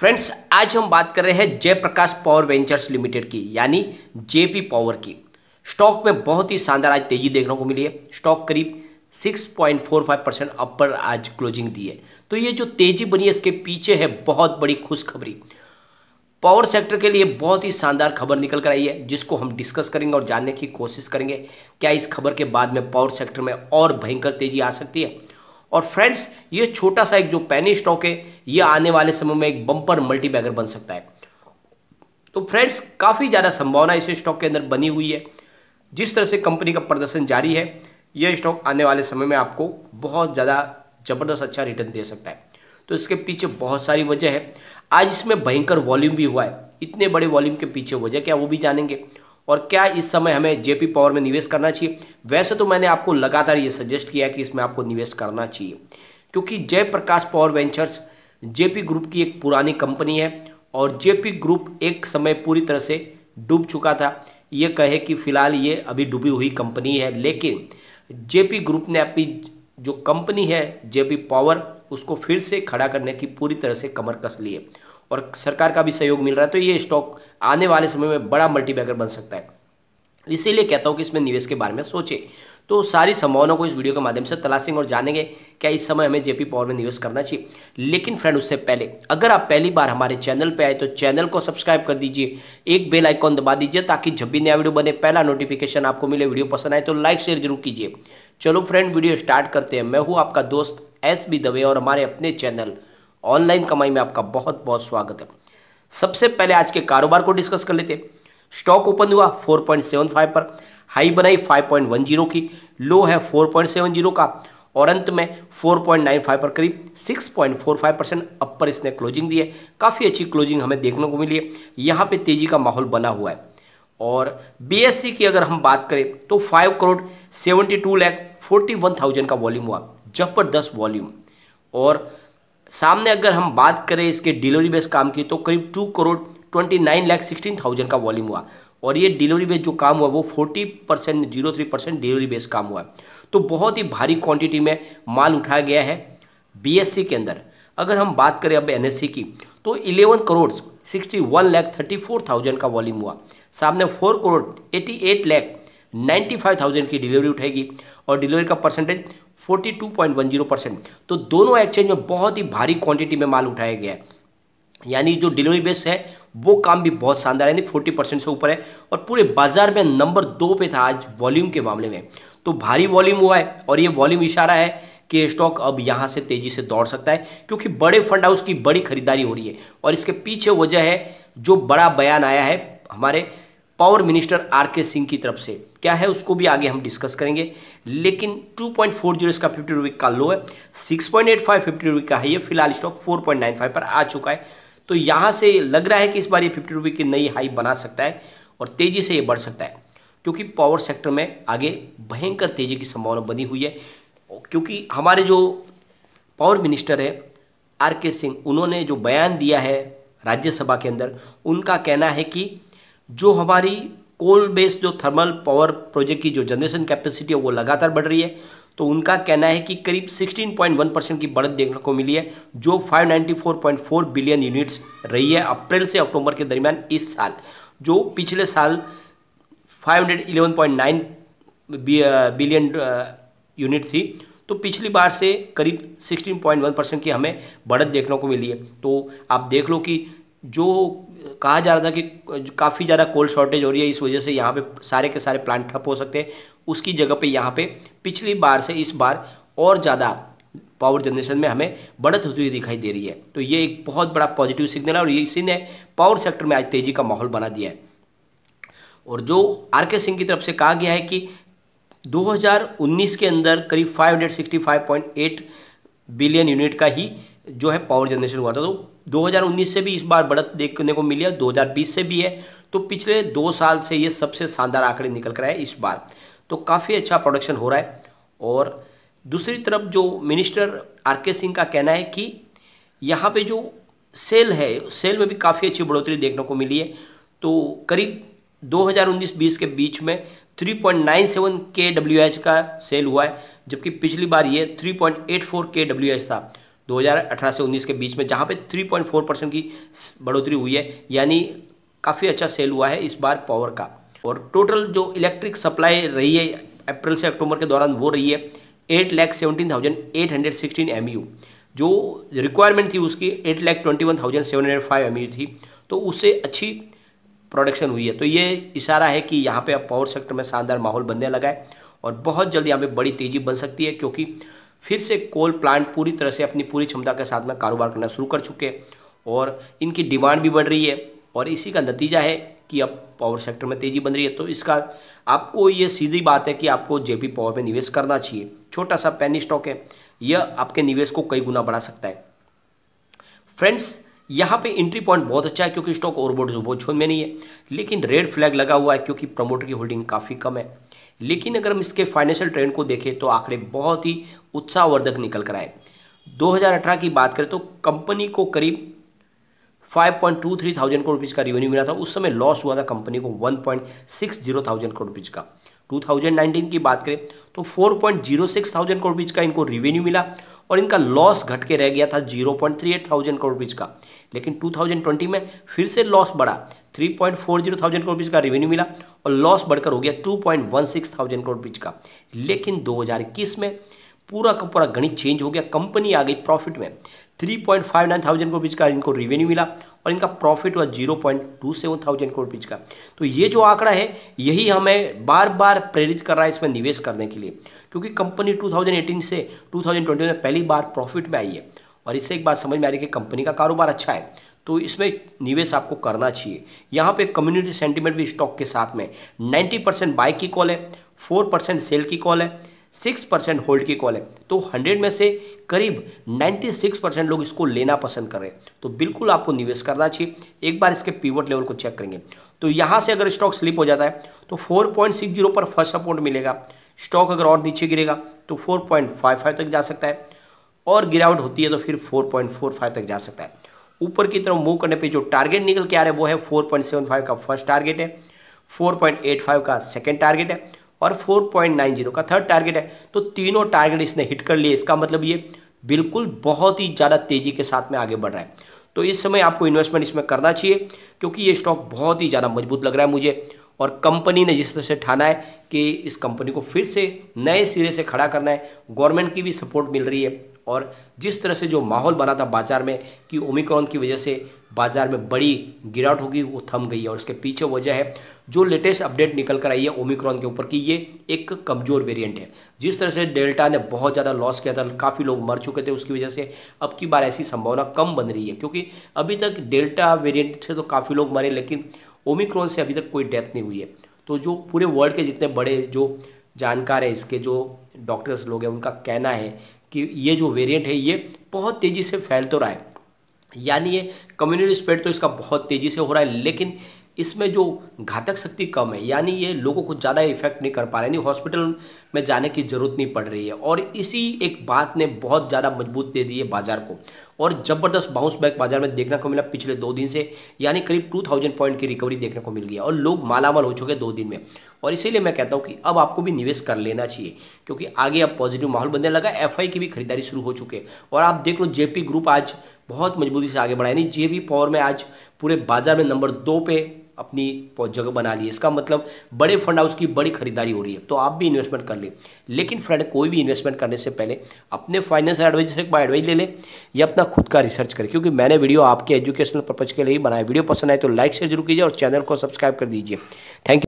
Friends, आज हम बात कर रहे हैं जय प्रकाश पावर वेंचर्स लिमिटेड की यानी जेपी पावर की। स्टॉक में बहुत ही शानदार आज तेजी देखने को मिली है। स्टॉक करीब 6.45% अप पर आज क्लोजिंग दी है। तो ये जो तेजी बनी है इसके पीछे है बहुत बड़ी खुशखबरी। पावर सेक्टर के लिए बहुत ही शानदार खबर निकल कर आई है, जिसको हम डिस्कस करेंगे और जानने की कोशिश करेंगे क्या इस खबर के बाद में पावर सेक्टर में और भयंकर तेजी आ सकती है। और फ्रेंड्स, ये छोटा सा एक जो पैनी स्टॉक है ये आने वाले समय में एक बम्पर मल्टी बैगर बन सकता है। तो फ्रेंड्स, काफ़ी ज़्यादा संभावना इस स्टॉक के अंदर बनी हुई है। जिस तरह से कंपनी का प्रदर्शन जारी है, यह स्टॉक आने वाले समय में आपको बहुत ज़्यादा ज़बरदस्त अच्छा रिटर्न दे सकता है। तो इसके पीछे बहुत सारी वजह है। आज इसमें भयंकर वॉल्यूम भी हुआ है। इतने बड़े वॉल्यूम के पीछे वजह क्या, वो भी जानेंगे। और क्या इस समय हमें जेपी पावर में निवेश करना चाहिए? वैसे तो मैंने आपको लगातार ये सजेस्ट किया कि इसमें आपको निवेश करना चाहिए, क्योंकि Jaiprakash power ventures JP group की एक पुरानी कंपनी है और जेपी ग्रुप एक समय पूरी तरह से डूब चुका था। ये कहे कि फिलहाल ये अभी डूबी हुई कंपनी है, लेकिन जेपी ग्रुप ने अपनी जो कंपनी है जेपी पावर उसको फिर से खड़ा करने की पूरी तरह से कमर कस ली है और सरकार का भी सहयोग मिल रहा है। तो ये स्टॉक आने वाले समय में बड़ा मल्टीबैगर बन सकता है। इसीलिए कहता हूँ कि इसमें निवेश के बारे में सोचें। तो सारी संभावनाओं को इस वीडियो के माध्यम से तलाशेंगे और जानेंगे क्या इस समय हमें जेपी पावर में निवेश करना चाहिए। लेकिन फ्रेंड, उससे पहले अगर आप पहली बार हमारे चैनल पर आए तो चैनल को सब्सक्राइब कर दीजिए, एक बेल आइकॉन दबा दीजिए ताकि जब भी नया वीडियो बने पहला नोटिफिकेशन आपको मिले। वीडियो पसंद आए तो लाइक शेयर जरूर कीजिए। चलो फ्रेंड, वीडियो स्टार्ट करते हैं। मैं हूँ आपका दोस्त SB दवे और हमारे अपने चैनल ऑनलाइन कमाई में आपका बहुत बहुत स्वागत है। सबसे पहले आज के कारोबार को डिस्कस कर लेते हैं। स्टॉक ओपन हुआ 4.75 पर, हाई बनाई 5.10 की, लो है 4.70 का और अंत में 4.95 पर करीब 6.45% अप पर इसने क्लोजिंग दी है। काफ़ी अच्छी क्लोजिंग हमें देखने को मिली है। यहाँ पे तेजी का माहौल बना हुआ है। और BSE की अगर हम बात करें तो 5,72,41,000 का वॉल्यूम हुआ, जबरदस्त वॉल्यूम। और सामने अगर हम बात करें इसके डिलीवरी बेस काम की तो करीब 2,29,16,000 का वॉल्यूम हुआ और ये डिलीवरी बेस जो काम हुआ वो 40% डिलीवरी बेस काम हुआ। तो बहुत ही भारी क्वांटिटी में माल उठाया गया है BSE के अंदर। अगर हम बात करें अब NSE की तो 11,61,34,000 का वॉल्यूम हुआ, सामने 4,88,95,000 की डिलीवरी उठेगी और डिलीवरी का परसेंटेज 42.10%। तो दोनों एक्सचेंज में बहुत ही भारी क्वांटिटी में माल उठाया गया है, यानी जो डिलीवरी बेस है वो काम भी बहुत शानदार है, यानी 40% से ऊपर है और पूरे बाजार में नंबर 2 पे था आज वॉल्यूम के मामले में। तो भारी वॉल्यूम हुआ है और ये वॉल्यूम इशारा है कि स्टॉक अब यहाँ से तेज़ी से दौड़ सकता है, क्योंकि बड़े फंड हाउस की बड़ी खरीदारी हो रही है। और इसके पीछे वजह है जो बड़ा बयान आया है हमारे पावर मिनिस्टर RK सिंह की तरफ से। क्या है उसको भी आगे हम डिस्कस करेंगे। लेकिन 2.40 इसका 50 रुपये का लो है, 6.85 50 रुपये का हाई है। फिलहाल स्टॉक 4.95 पर आ चुका है। तो यहाँ से लग रहा है कि इस बार ये 50 रुपये की नई हाई बना सकता है और तेज़ी से ये बढ़ सकता है, क्योंकि पावर सेक्टर में आगे भयंकर तेज़ी की संभावना बनी हुई है। क्योंकि हमारे जो पावर मिनिस्टर है RK सिंह, उन्होंने जो बयान दिया है राज्यसभा के अंदर, उनका कहना है कि जो हमारी कोल बेस्ड जो थर्मल पावर प्रोजेक्ट की जो जनरेशन कैपेसिटी है वो लगातार बढ़ रही है। तो उनका कहना है कि करीब 16.1% की बढ़त देखने को मिली है, जो 594.4 बिलियन यूनिट्स रही है अप्रैल से अक्टूबर के दरमियान इस साल, जो पिछले साल 511.9 बिलियन यूनिट थी। तो पिछली बार से करीब 16.1% की हमें बढ़त देखने को मिली है। तो आप देख लो कि जो कहा जा रहा था कि काफ़ी ज़्यादा कोल शॉर्टेज हो रही है, इस वजह से यहाँ पे सारे के सारे प्लांट ठप हो सकते हैं, उसकी जगह पे यहाँ पे पिछली बार से इस बार और ज़्यादा पावर जनरेशन में हमें बढ़त होती हुई दिखाई दे रही है। तो ये एक बहुत बड़ा पॉजिटिव सिग्नल है और ये इसी ने पावर सेक्टर में आज तेज़ी का माहौल बना दिया है। और जो RK सिंह की तरफ से कहा गया है कि 2019 के अंदर करीब 565.8 बिलियन यूनिट का ही जो है पावर जनरेशन हुआ था। तो 2019 से भी इस बार बढ़त देखने को मिली है, 2020 से भी है। तो पिछले 2 साल से ये सबसे शानदार आंकड़े निकल कर आए इस बार। तो काफ़ी अच्छा प्रोडक्शन हो रहा है। और दूसरी तरफ जो मिनिस्टर RK सिंह का कहना है कि यहाँ पे जो सेल है, सेल में भी काफ़ी अच्छी बढ़ोतरी देखने को मिली है। तो करीब 2019-20 के बीच में 3.97 kWh का सेल हुआ है, जबकि पिछली बार ये 3.84 kWh था। 2018 से 19 के बीच में, जहाँ पे 3.4% की बढ़ोतरी हुई है, यानी काफ़ी अच्छा सेल हुआ है इस बार पावर का। और टोटल जो इलेक्ट्रिक सप्लाई रही है अप्रैल से अक्टूबर के दौरान वो रही है 8,17,816 MU, जो रिक्वायरमेंट थी उसकी 8,21,705 MU थी, तो उससे अच्छी प्रोडक्शन हुई है। तो ये इशारा है कि यहाँ पे अब पावर सेक्टर में शानदार माहौल बनने लगा है और बहुत जल्द यहाँ पे बड़ी तेज़ी बन सकती है, क्योंकि फिर से कोल प्लांट पूरी तरह से अपनी पूरी क्षमता के साथ में कारोबार करना शुरू कर चुके हैं और इनकी डिमांड भी बढ़ रही है, और इसी का नतीजा है कि अब पावर सेक्टर में तेज़ी बन रही है। तो इसका आपको ये सीधी बात है कि आपको जेपी पावर में निवेश करना चाहिए। छोटा सा पेनी स्टॉक है, यह आपके निवेश को कई गुना बढ़ा सकता है। फ्रेंड्स, यहाँ पे एंट्री पॉइंट बहुत अच्छा है क्योंकि स्टॉक ओवरबोर्ड जोन में नहीं है, लेकिन रेड फ्लैग लगा हुआ है क्योंकि प्रमोटर की होल्डिंग काफ़ी कम है। लेकिन अगर हम इसके फाइनेंशियल ट्रेंड को देखें तो आंकड़े बहुत ही उत्साहवर्धक निकल कर आए। 2018 की बात करें तो कंपनी को करीब 5,23,000 करोड़ रुपीज़ का रेवेन्यू मिला था, उस समय लॉस हुआ था कंपनी को 1,60,000 करोड़ रुपीज़ का। 2019 की बात करें तो 4,06,000 करोड़ रुपीज़ का इनको रेवेन्यू मिला और इनका लॉस घट के रह गया था 0,38,000 करोड़ रुपीज़ का। लेकिन 2020 में फिर से लॉस बढ़ा, 3,40,000 करोड़ रुपीज़ का रेवेन्यू मिला और लॉस बढ़कर हो गया 2,16,000 करोड़ रुपीज़ का। लेकिन 2021 में पूरा का पूरा गणित चेंज हो गया, कंपनी आ गई प्रॉफिट में। 3,59,000 करोड़ रुपीज़ का इनको रेवेन्यू मिला और इनका प्रॉफिट हुआ 0,27,000 करोड़ रुपीज़ का। तो ये जो आंकड़ा है यही हमें बार बार प्रेरित कर रहा है इसमें निवेश करने के लिए, क्योंकि कंपनी 2018 से 2020 में पहली बार प्रॉफिट में आई है और इससे एक बात समझ में आ रही है कि कंपनी का कारोबार अच्छा है, तो इसमें निवेश आपको करना चाहिए। यहाँ पे कम्युनिटी सेंटिमेंट भी स्टॉक के साथ में 90% बाय की कॉल है, 4% सेल की कॉल है, 6% होल्ड की कॉल है, तो 100 में से करीब 96% लोग इसको लेना पसंद कर रहे हैं। तो बिल्कुल आपको निवेश करना चाहिए। एक बार इसके पिवट लेवल को चेक करेंगे तो यहाँ से अगर स्टॉक स्लिप हो जाता है तो 4.60 पर फर्स्ट सपोर्ट मिलेगा। स्टॉक अगर और नीचे गिरेगा तो 4.55 तक जा सकता है और गिरावट होती है तो फिर 4.45 तक जा सकता है। ऊपर की तरफ मूव करने पे जो टारगेट निकल के आ रहा है वो है 4.75 का फर्स्ट टारगेट है, 4.85 का सेकंड टारगेट है और 4.90 का थर्ड टारगेट है। तो तीनों टारगेट इसने हिट कर लिए, इसका मतलब ये बिल्कुल बहुत ही ज़्यादा तेज़ी के साथ में आगे बढ़ रहा है। तो इस समय आपको इन्वेस्टमेंट इसमें करना चाहिए क्योंकि ये स्टॉक बहुत ही ज़्यादा मजबूत लग रहा है मुझे, और कंपनी ने जिस तरह से ठाना है कि इस कंपनी को फिर से नए सिरे से खड़ा करना है, गवर्नमेंट की भी सपोर्ट मिल रही है, और जिस तरह से जो माहौल बना था बाज़ार में कि ओमिक्रॉन की वजह से बाज़ार में बड़ी गिरावट होगी, वो थम गई है। और उसके पीछे वजह है जो लेटेस्ट अपडेट निकल कर आई है ओमिक्रॉन के ऊपर कि ये एक कमज़ोर वेरिएंट है। जिस तरह से डेल्टा ने बहुत ज़्यादा लॉस किया था, काफ़ी लोग मर चुके थे उसकी वजह से, अब की बार ऐसी संभावना कम बन रही है क्योंकि अभी तक डेल्टा वेरिएंट से तो काफ़ी लोग मरे लेकिन ओमिक्रॉन से अभी तक कोई डेथ नहीं हुई है। तो जो पूरे वर्ल्ड के जितने बड़े जो जानकार हैं इसके, जो डॉक्टर्स लोग हैं, उनका कहना है कि ये जो वेरिएंट है ये बहुत तेज़ी से फैल तो रहा है, यानी ये कम्युनिटी स्प्रेड तो इसका बहुत तेज़ी से हो रहा है, लेकिन इसमें जो घातक शक्ति कम है, यानी ये लोगों को ज़्यादा इफेक्ट नहीं कर पा रहे, यानी हॉस्पिटल में जाने की ज़रूरत नहीं पड़ रही है। और इसी एक बात ने बहुत ज़्यादा मजबूत दे दी है बाज़ार को और ज़बरदस्त बाउंस बैक बाज़ार में देखने को मिला पिछले 2 दिन से, यानी करीब 2000 पॉइंट की रिकवरी देखने को मिल गई और लोग मालामाल हो चुके 2 दिन में। और इसीलिए मैं कहता हूँ कि अब आपको भी निवेश कर लेना चाहिए क्योंकि आगे अब पॉजिटिव माहौल बनने लगा, एफआई की भी खरीदारी शुरू हो चुके और आप देख लो जेपी ग्रुप आज बहुत मजबूती से आगे बढ़ा, यानी जेपी पावर में आज पूरे बाज़ार में नंबर 2 पे अपनी जगह बना ली। इसका मतलब बड़े फंड हाउस की बड़ी खरीदारी हो रही है, तो आप भी इन्वेस्टमेंट कर लें। लेकिन फ्रेंड, कोई भी इन्वेस्टमेंट करने से पहले अपने फाइनेंशियल एडवाइजर से एडवाइस ले लें या अपना खुद का रिसर्च करें, क्योंकि मैंने वीडियो आपके एजुकेशनल पर्पज़ के लिए ही बनाया। वीडियो पसंद आए तो लाइक शेयर जरूर कीजिए और चैनल को सब्सक्राइब कर दीजिए। Thank you.